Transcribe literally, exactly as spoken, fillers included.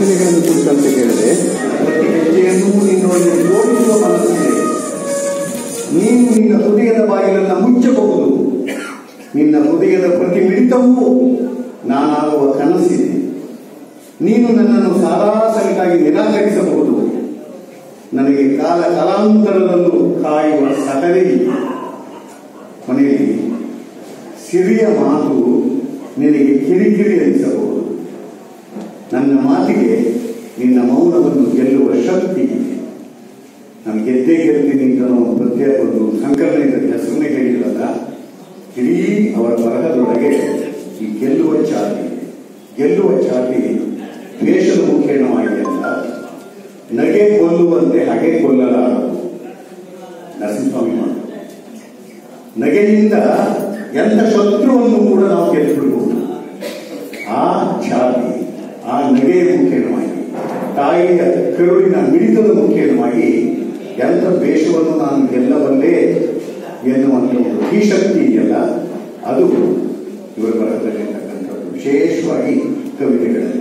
ಘಟನೆಗಳನ್ನು ಕುರಿತಂತೆ ಹೇಳಿದೆ. ಯೋಚಿಸುವ ಮನಸ್ಸಿದೆ, ನೀನು ನಿನ್ನ ಹೃದಯದ ಬಾಗಿಲನ್ನು ಮುಚ್ಚಬಹುದು. ನಿನ್ನ ಹೃದಯದ ಪ್ರತಿ ಮಿಡಿತವೂ ನಾನಾಗುವ ಕನಸಿದೆ. ನೀನು ನನ್ನನ್ನು ಸಾರಾಸರಿಗಾಗಿ ನಿರಾಕರಿಸಬಹುದು. ನನಗೆ ಕಾಲ ಕಾಲಾಂತರದಲ್ಲೂ ಕಾಯುವ ಸಕಲೇ ಇದೆ. ಕೊನೆಯಲ್ಲಿ ಸಿರಿಯ ಮಾತು ನಿನಗೆ ಕಿರಿಕಿರಿ ಎನಿಸಬಹುದು. ನನ್ನ ಮಾತಿಗೆ ನಿನ್ನ ಮೌನವನ್ನು ಗೆಲ್ಲುವ ಶಕ್ತಿ ಇದೆ. ನಾನು ಗೆದ್ದೇ ಗೆಲ್ತೀನಿ ಅಂತ ಪ್ರತ್ಯೇಕ ಒಂದು ಸಂಕಲನದ ಸುಮ್ಮನೆ ಹೇಳಿರಲ್ಲ. ಇಡೀ ಅವರ ಬರಹದೊಳಗೆ ಈ ಗೆಲ್ಲುವ ಚಾಟಿ ಗೆಲ್ಲುವ ಚಾಟಿ ವೇಷದ ಮುಖೇಣವಾಗಿ ಅಲ್ಲ, ನಗೆ ಕೊಲ್ಲುವಂತೆ ಹಗೆ ಕೊಲ್ಲಲಾರದು. ನರಸಿಂಹಸ್ವಾಮಿ ಮಾತು ನಗೆಯಿಂದ ಎಂಥ ಶತ್ರುವನ್ನು ಕೂಡ ನಾವು ಗೆದ್ದುಬಿಡಬಹುದು. ಆ ಚಾಟಿ, ಆ ನಗೆಯ ಮುಖೇಣವಾಗಿ, ತಾಯಿಯ ಕರುಳಿನ ಮಿಡಿತದ ಮುಖೇಣವಾಗಿ ಎಂಥ ವೇಷವನ್ನು ನಾನು ಗೆಲ್ಲಬಲ್ಲೆ ಎನ್ನುವಂಥ ಒಂದು ಈ ಶಕ್ತಿ ಇದೆಯಲ್ಲ, ಅದು ಇವರ ಬರಹದಲ್ಲಿರ್ತಕ್ಕಂಥದ್ದು, ವಿಶೇಷವಾಗಿ ಕವಿತೆಗಳಲ್ಲಿ.